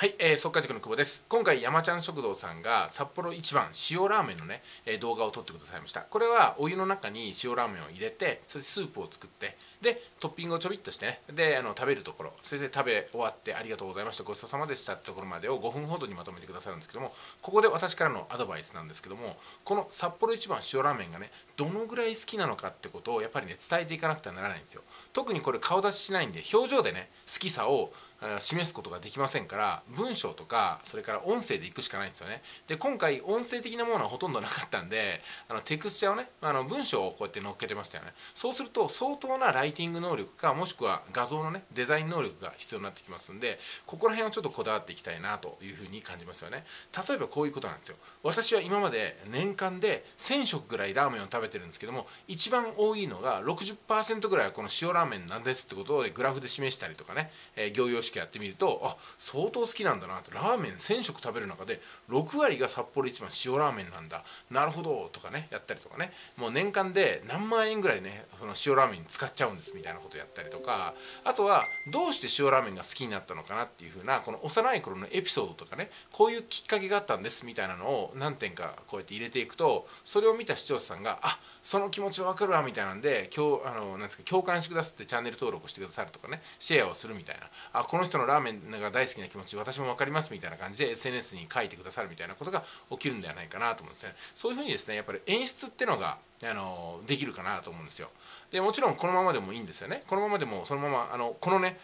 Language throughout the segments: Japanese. はい、速稼塾の久保です。今回、山ちゃん食堂さんが札幌一番塩ラーメンのね、動画を撮ってくださいました。これはお湯の中に塩ラーメンを入れて、そしてスープを作って、で、トッピングをちょびっとしてね、で、食べるところ、そして食べ終わってありがとうございました、ごちそうさまでしたってところまでを5分ほどにまとめてくださるんですけども、ここで私からのアドバイスなんですけども、この札幌一番塩ラーメンがね、どのぐらい好きなのかってことをやっぱりね、伝えていかなくてはならないんですよ。特にこれ顔出ししないんで、表情でね、好きさを示すことができませんから、文章とかそれから音声でいくしかないんですよね。で、今回音声的なものはほとんどなかったんで、テクスチャーをね、文章をこうやって乗っけてましたよね。そうすると相当なライティング能力か、もしくは画像のねデザイン能力が必要になってきますんで、ここら辺をちょっとこだわっていきたいなというふうに感じますよね。例えばこういうことなんですよ。私は今まで年間で1000食ぐらいラーメンを食べてるんですけども、一番多いのが 60% ぐらいはこの塩ラーメンなんですってことをグラフで示したりとかね、業用式やってみると、あ、相当好きなんだなと。ラーメン1000食食べる中で6割が札幌一番塩ラーメンなんだ、なるほどとかね、やったりとかね、もう年間で何万円ぐらいねその塩ラーメンに使っちゃうんですみたいなことやったりとか、あとはどうして塩ラーメンが好きになったのかなっていう風なこの幼い頃のエピソードとかね、こういうきっかけがあったんですみたいなのを何点かこうやって入れていくと、それを見た視聴者さんが、あ、その気持ち分かるわみたいなんで、今日なんですか、共感してくださってチャンネル登録をしてくださるとかね、シェアをするみたいな、あ、この人のラーメンが大好きな気持ち私も分かりますみたいな感じで SNS に書いてくださるみたいなことが起きるんではないかなと思うんですね。そういう風にですね、やっぱり演出ってのができるかなと思うんですよ。でもちろんこのままでもいいんですよね。このままでもそのままこのね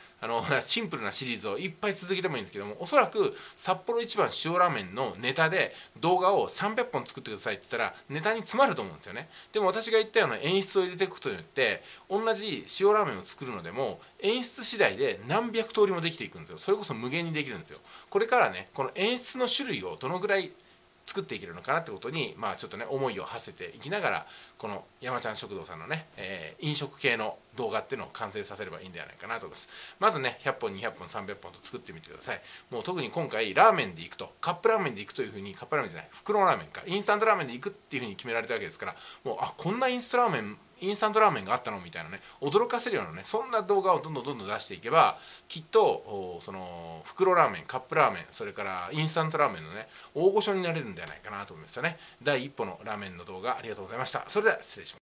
シンプルなシリーズをいっぱい続けてもいいんですけども、おそらく札幌一番塩ラーメンのネタで動画を300本作ってくださいって言ったらネタに詰まると思うんですよね。でも私が言ったような演出を入れていくことによって、同じ塩ラーメンを作るのでも演出次第で何百通りもできていくんですよ。それこそ無限にできるんですよ。これからね、この演出の種類をどのぐらい作っていけるのかなってことに、ちょっとね思いを馳せていきながら、この山ちゃん食堂さんのね、飲食系の動画っていうのを完成させればいいんではないかなと思います。まずね100本200本300本と作ってみてください。もう特に今回ラーメンでいくと、カップラーメンでいくというふうに、カップラーメンじゃない、袋ラーメンかインスタントラーメンでいくっていうふうに決められたわけですから、もう、あ、こんなインスタントラーメンがあったのみたいなね、驚かせるようなね、そんな動画をどんどん出していけば、きっとその袋ラーメン、カップラーメン、それからインスタントラーメンのね大御所になれるんではないかなと思いますよね。第一歩のラーメンの動画ありがとうございました。それでは失礼します。